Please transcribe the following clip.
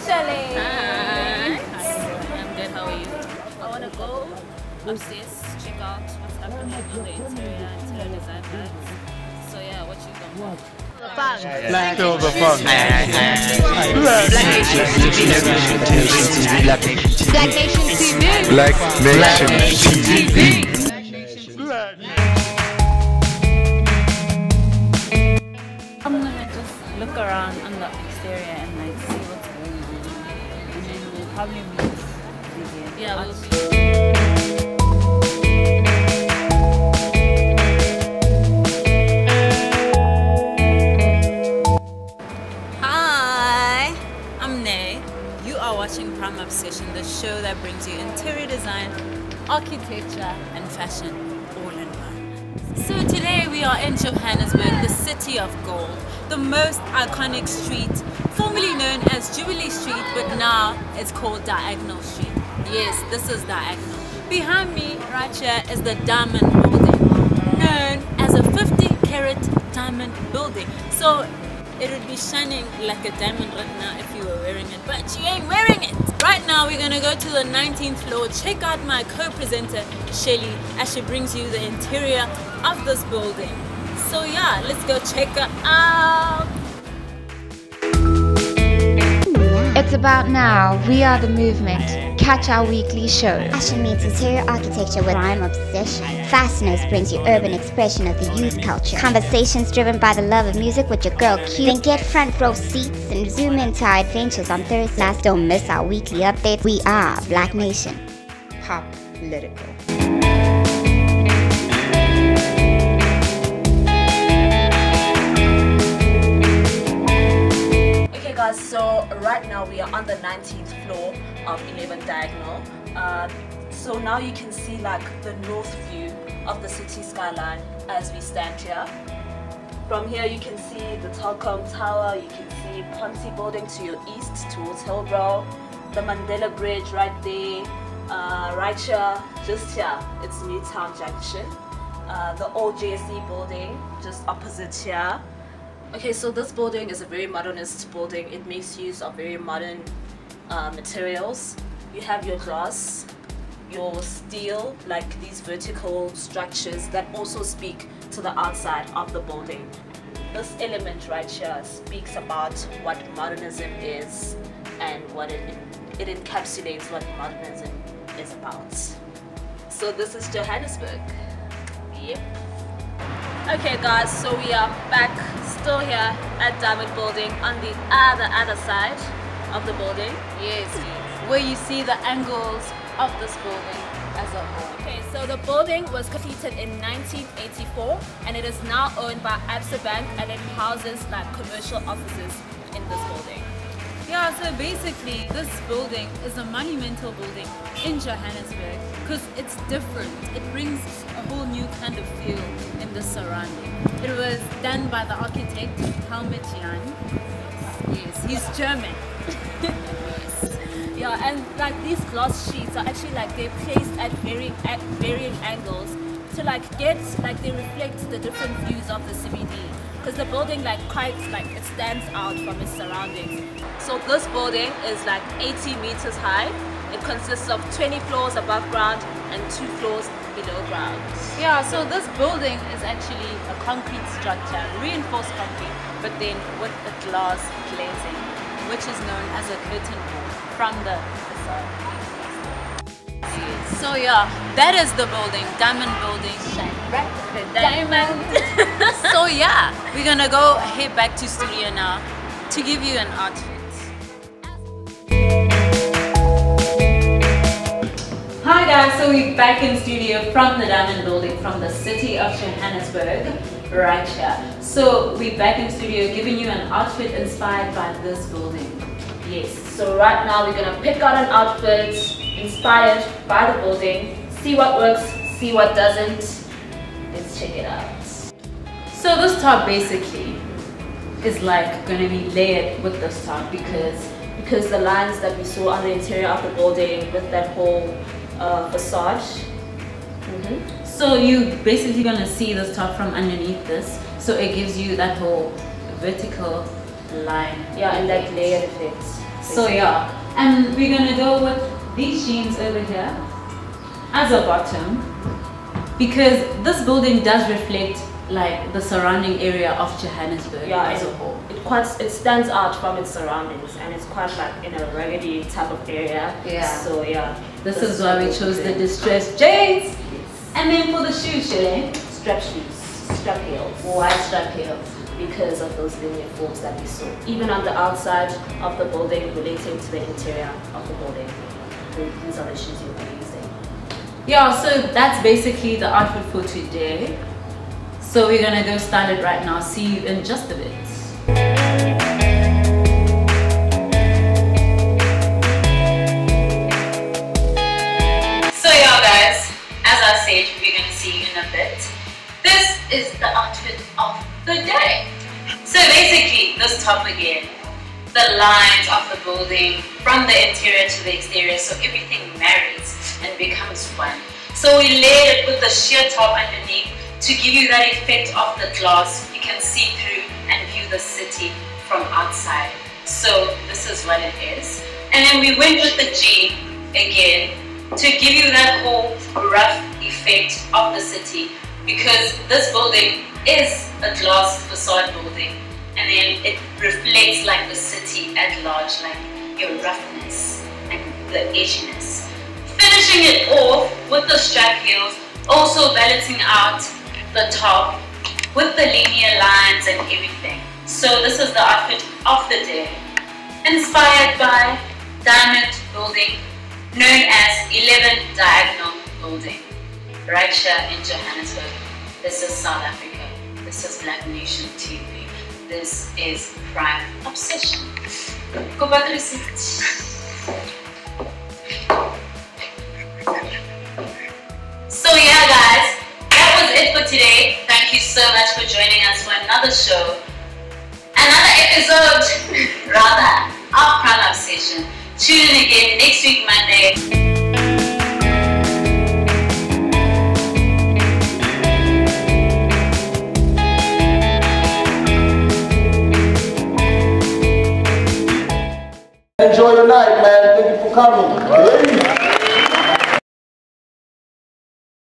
Shalane. Hi. Hi. I'm good. How are you? I want to go upstairs, check out what's happening in the interior and tell us that. So yeah, what you got? Black Nation TV. I'm gonna just look around on the exterior and like see what's going on, and then we'll probably meet again. Yeah, we'll see. Hi, I'm Nay. You are watching Prime Obsession, the show that brings you interior design, architecture, and fashion. So today we are in Johannesburg, the city of gold, the most iconic street, formerly known as Jubilee Street, but now it's called Diagonal Street. Yes, this is Diagonal. Behind me right here is the Diamond Building, known as a 50-carat diamond building. So it would be shining like a diamond right now if you were wearing it, but you ain't wearing it. Right now we're gonna go to the 19th floor, check out my co-presenter Shelly as she brings you the interior of this building. So yeah, let's go check her out. It's about now. We are the movement. Catch our weekly show. Fashion meets interior architecture with Prime Obsession. Fasteners brings you urban expression of the youth culture. Conversations driven by the love of music with your girl Q. Then get front row seats and zoom into our adventures on Thursdays. Don't miss our weekly update. We are Black Nation. Pop political. So right now we are on the 19th floor of 11 Diagonal. So now you can see like the north view of the city skyline as we stand here. From here you can see the Telkom Tower, you can see Ponte Building to your east towards Hillbrow, the Mandela Bridge right there, right here, just here, it's Newtown Junction, the old JSE building just opposite here. Okay, so this building is a very modernist building. It makes use of very modern materials. You have your glass, your steel, like these vertical structures that also speak to the outside of the building. This element right here speaks about what modernism is and what it encapsulates what modernism is about. So this is Johannesburg. Yep. Okay guys, so we are back still here at Diamond Building on the other side of the building. Yes, where you see the angles of this building as a whole. Okay, so the building was completed in 1984 and it is now owned by Absa Bank, and it houses like commercial offices in this building. Yeah, so basically this building is a monumental building in Johannesburg because it's different. It brings a whole new kind of feel in the surrounding. It was done by the architect Helmut Jahn. Yes, he's German. Yeah, and like these glass sheets are actually like they're placed at varying angles to like get like they reflect the different views of the CBD, because the building like quite like it stands out from its surroundings. So this building is like 80 meters high. It consists of 20 floors above ground and 2 floors below ground. Yeah, so this building is actually a concrete structure, reinforced concrete, but then with a glass glazing, which is known as a curtain wall from the facade. So yeah, that is the building, Diamond Building. Shine bright with the diamond. So yeah, we're gonna go head back to studio now to give you an outfit. Hi guys, so we're back in studio from the Diamond Building, from the city of Johannesburg, right here. So we're back in studio giving you an outfit inspired by this building. Yes, so right now we're gonna pick out an outfit inspired by the building, see what works, see what doesn't. Let's check it out. So this top basically is like gonna be layered with this top because the lines that we saw on the interior of the building with that whole facade. So you're basically going to see this top from underneath this, so it gives you that whole vertical line. Yeah, and that layer effects. So yeah, and we're gonna go with these jeans over here as a bottom, because this building does reflect like the surrounding area of Johannesburg as a whole. It stands out from its surroundings, and it's quite like in a raggedy type of area. Yeah. So yeah, this is why we chose the distressed jeans. Yes. And then for the shoes, Shelley, strap shoes, strap heels, wide strap heels, because of those linear forms that we saw, even on the outside of the building relating to the interior of the building. These are the shoes you'll be using. Yeah, so that's basically the outfit for today. So we're gonna go style it right now. See you in just a bit. So yeah guys, as I said, we're gonna see you in a bit. This is the outfit of the day. So basically, this top again, the lines of the building from the interior to the exterior, so everything marries and becomes one. So we layered it with the sheer top underneath, to give you that effect of the glass. You can see through and view the city from outside. So this is what it is. And then we went with the jean again to give you that whole rough effect of the city, because this building is a glass facade building, and then it reflects like the city at large, like your roughness and the edginess. Finishing it off with the strap heels, also balancing out the top with the linear lines and everything. So this is the outfit of the day, inspired by Diamond Building, known as 11 Diagonal Building, right here in Johannesburg. This is South Africa. This is Black Nation TV. This is Prime Obsession. Go back to the seat. So yeah guys, that was it for today. Thank you so much for joining us for another show, another episode rather, of Prime Obsession. Tune in again next week Monday. Enjoy your night, man. Thank you for coming.